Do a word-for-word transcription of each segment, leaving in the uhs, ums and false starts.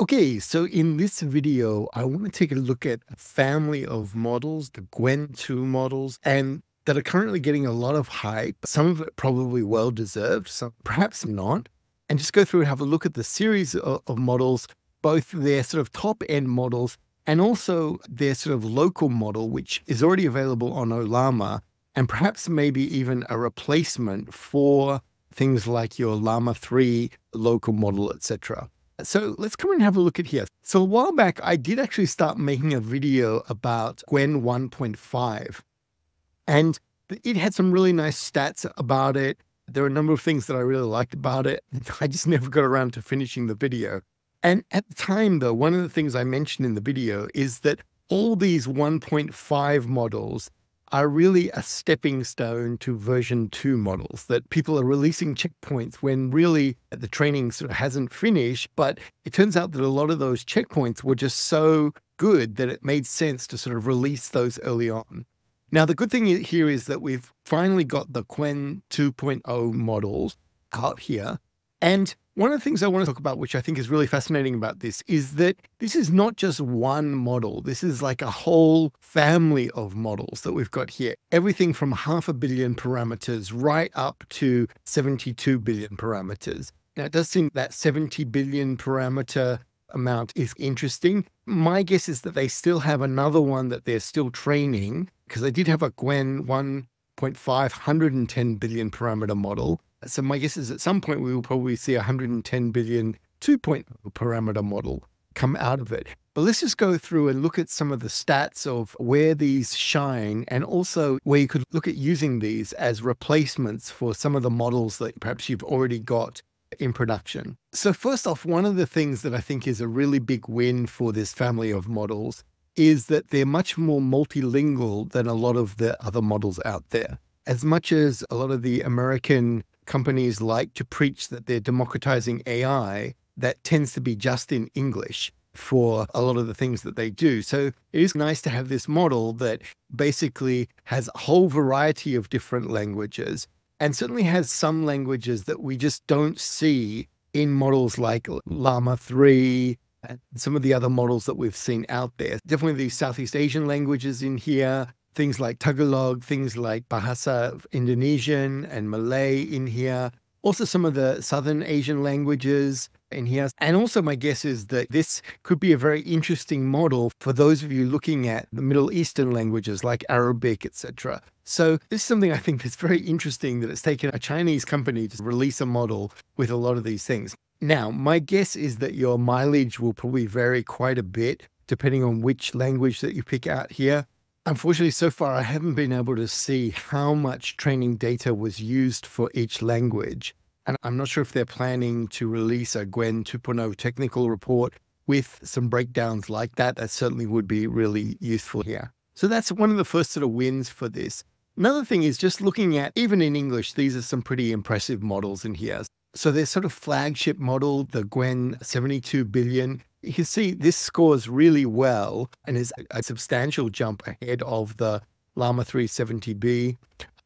Okay, so in this video, I want to take a look at a family of models, the Qwen two models, and that are currently getting a lot of hype, some of it probably well-deserved, some perhaps not, and just go through and have a look at the series of, of models, both their sort of top-end models and also their sort of local model, which is already available on Ollama, and perhaps maybe even a replacement for things like your Llama three local model, et cetera. So let's come and have a look at here. So a while back, I did actually start making a video about Qwen one point five, and it had some really nice stats about it. There were a number of things that I really liked about it. I just never got around to finishing the video. And at the time, though, one of the things I mentioned in the video is that all these one point five models are really a stepping stone to version two models, that people are releasing checkpoints when really the training sort of hasn't finished, but it turns out that a lot of those checkpoints were just so good that it made sense to sort of release those early on. Now, the good thing here is that we've finally got the Qwen two point oh models out here. And one of the things I want to talk about, which I think is really fascinating about this, is that this is not just one model. This is like a whole family of models that we've got here. Everything from half a billion parameters right up to seventy-two billion parameters. Now, it does seem that seventy billion parameter amount is interesting. My guess is that they still have another one that they're still training, because they did have a Qwen one point five, one hundred ten billion parameter model. So my guess is at some point we will probably see a one hundred ten billion two point oh parameter model come out of it. But let's just go through and look at some of the stats of where these shine, and also where you could look at using these as replacements for some of the models that perhaps you've already got in production. So first off, one of the things that I think is a really big win for this family of models is that they're much more multilingual than a lot of the other models out there. As much as a lot of the American companies like to preach that they're democratizing A I, that tends to be just in English for a lot of the things that they do. So it is nice to have this model that basically has a whole variety of different languages, and certainly has some languages that we just don't see in models like Llama three and some of the other models that we've seen out there. Definitely these Southeast Asian languages in here, things like Tagalog, things like Bahasa Indonesian and Malay in here. Also some of the Southern Asian languages in here. And also my guess is that this could be a very interesting model for those of you looking at the Middle Eastern languages like Arabic, et cetera. So this is something I think that's very interesting, that it's taken a Chinese company to release a model with a lot of these things. Now, my guess is that your mileage will probably vary quite a bit depending on which language that you pick out here. Unfortunately, so far, I haven't been able to see how much training data was used for each language. And I'm not sure if they're planning to release a Qwen two point oh technical report with some breakdowns like that. That certainly would be really useful here. So that's one of the first sort of wins for this. Another thing is just looking at, even in English, these are some pretty impressive models in here. So their sort of flagship model, the Qwen seventy-two billion, you can see this scores really well and is a substantial jump ahead of the Llama three seventy B.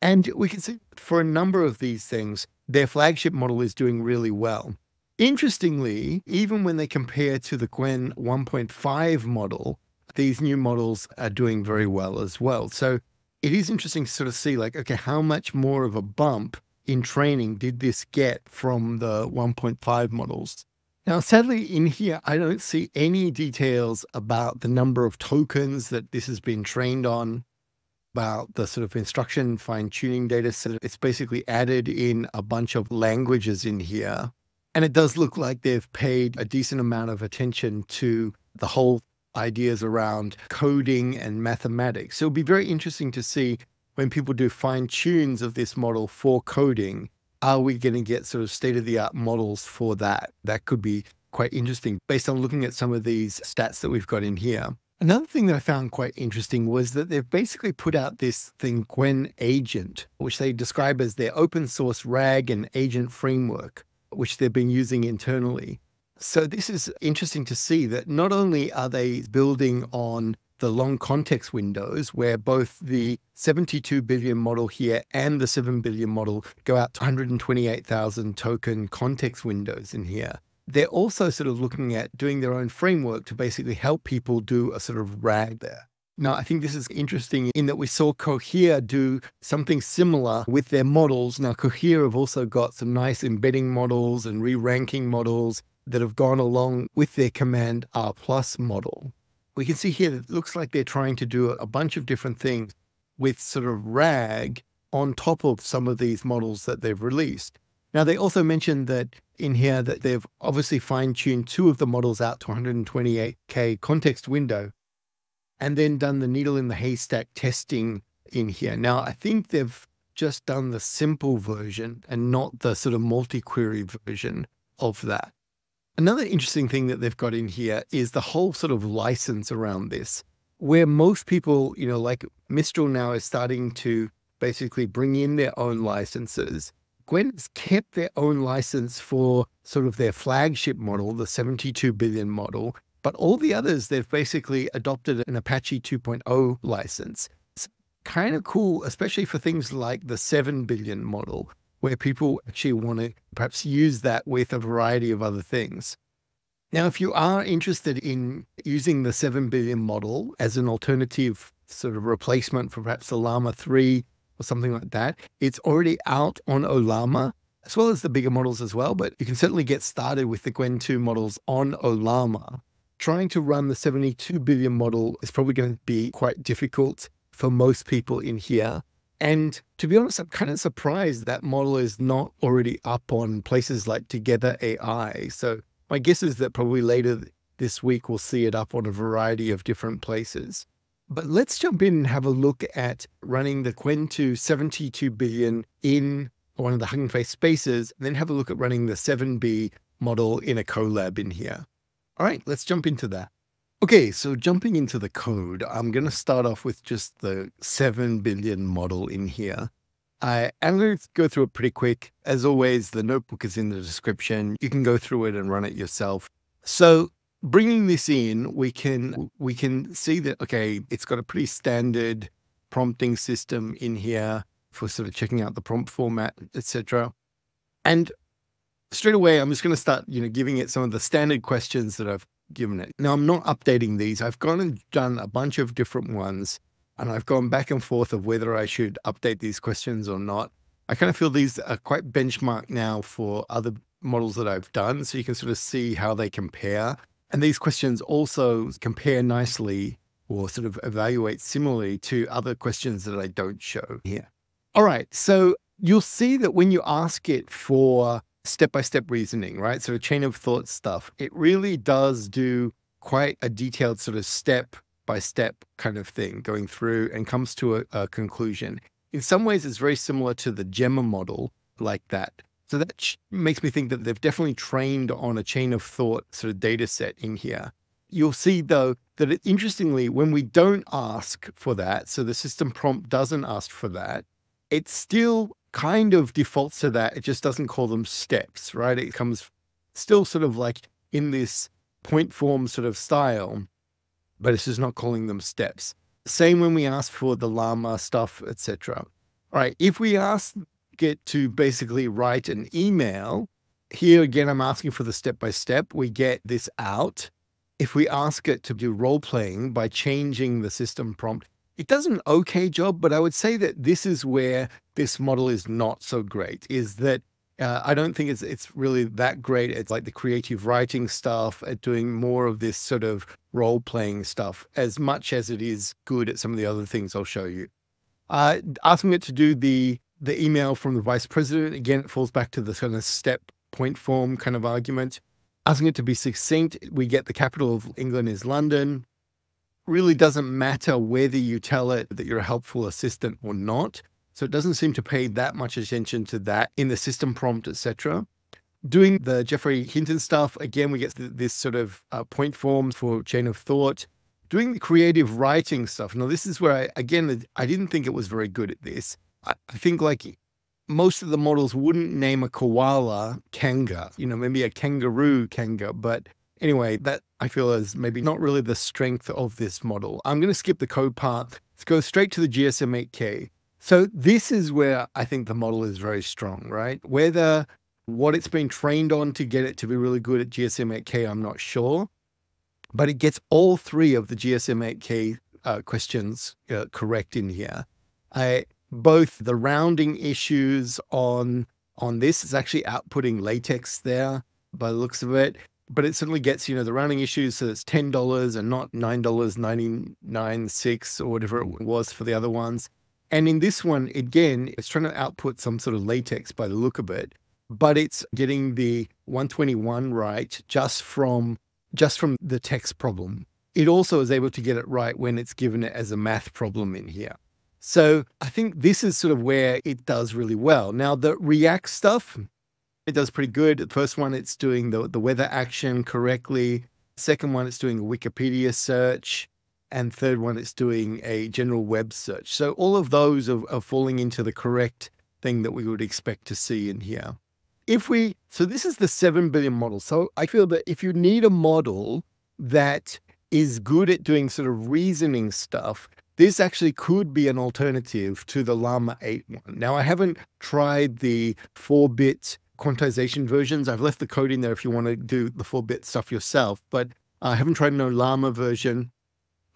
And we can see for a number of these things, their flagship model is doing really well. Interestingly, even when they compare to the Qwen one point five model, these new models are doing very well as well. So it is interesting to sort of see like, okay, how much more of a bump in training did this get from the one point five models? Now, sadly, in here, I don't see any details about the number of tokens that this has been trained on, about the sort of instruction fine-tuning data. So it's basically added in a bunch of languages in here. And it does look like they've paid a decent amount of attention to the whole ideas around coding and mathematics. So it'll be very interesting to see when people do fine-tunes of this model for coding, are we going to get sort of state-of-the-art models for that? That could be quite interesting based on looking at some of these stats that we've got in here. Another thing that I found quite interesting was that they've basically put out this thing, Qwen-Agent, which they describe as their open source RAG and agent framework, which they've been using internally. So this is interesting to see that not only are they building on the long context windows, where both the seventy-two billion model here and the seven billion model go out to one hundred twenty-eight thousand token context windows in here. they're also sort of looking at doing their own framework to basically help people do a sort of RAG there. Now, I think this is interesting in that we saw Cohere do something similar with their models. Now, Cohere have also got some nice embedding models and re-ranking models that have gone along with their Command R plus model. We can see here that it looks like they're trying to do a bunch of different things with sort of RAG on top of some of these models that they've released. Now, they also mentioned that in here that they've obviously fine-tuned two of the models out to one twenty-eight K context window, and then done the needle in the haystack testing in here. Now, I think they've just done the simple version and not the sort of multi-query version of that. Another interesting thing that they've got in here is the whole sort of license around this, where most people, you know, like Mistral now is starting to basically bring in their own licenses. Qwen's kept their own license for sort of their flagship model, the seventy-two billion model, but all the others, they've basically adopted an Apache two point oh license. It's kind of cool, especially for things like the seven billion model, where people actually want to perhaps use that with a variety of other things. Now, if you are interested in using the seven billion model as an alternative sort of replacement for perhaps the Llama three or something like that, it's already out on Ollama, as well as the bigger models as well, but you can certainly get started with the Qwen two models on Ollama. Trying to run the seventy-two billion model is probably going to be quite difficult for most people in here. And to be honest, I'm kind of surprised that model is not already up on places like Together A I. So my guess is that probably later this week, we'll see it up on a variety of different places. But let's jump in and have a look at running the Qwen two seventy-two billion in one of the Hugging Face spaces, and then have a look at running the seven B model in a Colab in here. All right, let's jump into that. Okay, so jumping into the code, I'm going to start off with just the seven billion model in here. I am going to go through it pretty quick. As always, the notebook is in the description. You can go through it and run it yourself. So bringing this in, we can, we can see that, okay, it's got a pretty standard prompting system in here for sort of checking out the prompt format, et cetera. And straight away, I'm just going to start, you know, giving it some of the standard questions that I've given it. Now, I'm not updating these. I've gone and done a bunch of different ones, and I've gone back and forth of whether I should update these questions or not. I kind of feel these are quite benchmarked now for other models that I've done, so you can sort of see how they compare. And these questions also compare nicely or sort of evaluate similarly to other questions that I don't show here. All right, so you'll see that when you ask it for step-by-step reasoning, right? So a chain of thought stuff, it really does do quite a detailed sort of step-by-step kind of thing going through and comes to a, a conclusion. In some ways, it's very similar to the Gemma model like that. So that makes me think that they've definitely trained on a chain of thought sort of data set in here. You'll see though, that it, interestingly, when we don't ask for that, so the system prompt doesn't ask for that, it's still kind of defaults to that. It just doesn't call them steps, right? It comes still sort of like in this point form sort of style, but it's just not calling them steps. Same when we ask for the Llama stuff, et cetera. All right, if we ask it to basically write an email, here again, I'm asking for the step-by-step. We get this out. If we ask it to do role-playing by changing the system prompt, it does an okay job, but I would say that this is where this model is not so great, is that uh, I don't think it's, it's really that great. It's like the creative writing stuff at doing more of this sort of role-playing stuff as much as it is good at some of the other things I'll show you. Uh, asking it to do the, the email from the vice president, again, it falls back to this kind of step point form kind of argument. Asking it to be succinct, we get the capital of England is London. Really doesn't matter whether you tell it that you're a helpful assistant or not. So it doesn't seem to pay that much attention to that in the system prompt, et cetera. Doing the Geoffrey Hinton stuff, again, we get this sort of uh, point form for chain of thought. Doing the creative writing stuff. Now, this is where, I, again, I didn't think it was very good at this. I, I think like most of the models wouldn't name a koala kanga, you know, maybe a kangaroo kanga, but anyway, that I feel is maybe not really the strength of this model. I'm going to skip the code part. Let's go straight to the G S M eight K. So this is where I think the model is very strong, right? Whether What it's been trained on to get it to be really good at G S M eight K, I'm not sure, but it gets all three of the G S M eight K uh, questions uh, correct in here. I, both the rounding issues on on this is actually outputting LaTeX there by the looks of it, but it certainly gets, you know, the rounding issues. So it's ten dollars and not nine dollars and ninety-nine cents or whatever it was for the other ones. And in this one, again, it's trying to output some sort of LaTeX by the look of it, but it's getting the one twenty-one right just from, just from the text problem. It also is able to get it right when it's given it as a math problem in here. So I think this is sort of where it does really well. Now the React stuff, it does pretty good. The first one, it's doing the, the weather action correctly. Second one, it's doing a Wikipedia search. And third one, it's doing a general web search. So all of those are, are falling into the correct thing that we would expect to see in here. If we, so this is the seven billion model. So I feel that if you need a model that is good at doing sort of reasoning stuff, this actually could be an alternative to the Llama eight one. Now, I haven't tried the four bit quantization versions. I've left the code in there if you want to do the four bit stuff yourself, but I haven't tried no Llama version.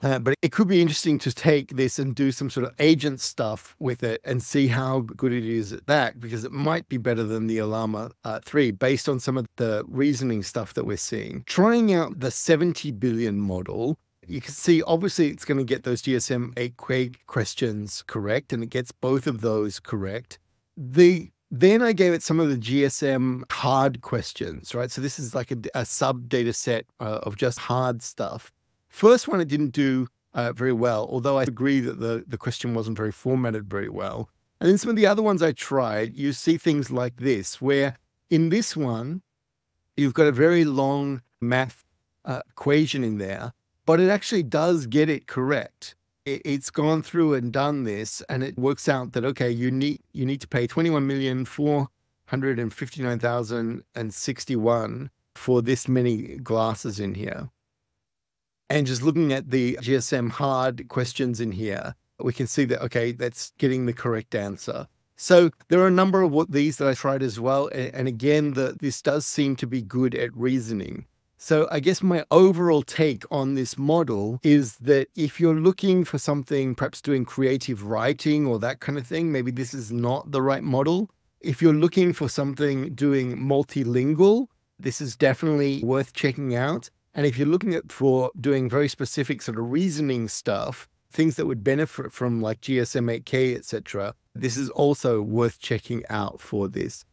Uh, but it could be interesting to take this and do some sort of agent stuff with it and see how good it is at that, because it might be better than the Llama uh, three based on some of the reasoning stuff that we're seeing. Trying out the seventy billion model, you can see, obviously, it's going to get those G S M eight K questions correct, and it gets both of those correct. The Then I gave it some of the G S M hard questions, right? So this is like a, a sub-data set uh, of just hard stuff. First one, it didn't do uh, very well, although I agree that the, the question wasn't very formatted very well. And then some of the other ones I tried, you see things like this, where in this one, you've got a very long math uh, equation in there, but it actually does get it correct. It, it's gone through and done this, and it works out that, okay, you need you need to pay twenty-one million four hundred fifty-nine thousand sixty-one for this many glasses in here. And just looking at the G S M hard questions in here, we can see that, okay, that's getting the correct answer. So there are a number of what these that I tried as well. And, and again, the, this does seem to be good at reasoning. So I guess my overall take on this model is that if you're looking for something, perhaps doing creative writing or that kind of thing, maybe this is not the right model. If you're looking for something doing multilingual, this is definitely worth checking out. And if you're looking at for doing very specific sort of reasoning stuff, things that would benefit from like G S M eight K, et cetera, this is also worth checking out for this.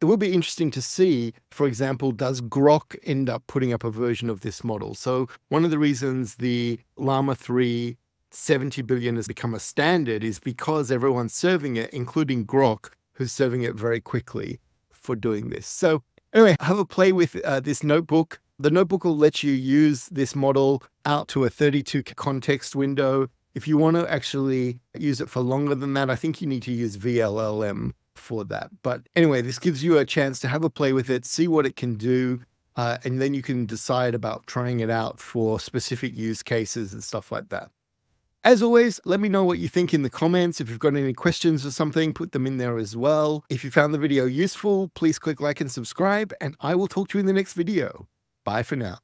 It will be interesting to see, for example, does Grok end up putting up a version of this model? So one of the reasons the Llama three seventy billion has become a standard is because everyone's serving it, including Grok, who's serving it very quickly for doing this. So anyway, have a play with uh, this notebook. The notebook will let you use this model out to a thirty-two context window. If you want to actually use it for longer than that, I think you need to use V L L M for that. But anyway, this gives you a chance to have a play with it, see what it can do, uh, and then you can decide about trying it out for specific use cases and stuff like that. As always, let me know what you think in the comments. If you've got any questions or something, put them in there as well. If you found the video useful, please click like and subscribe, and I will talk to you in the next video. Bye for now.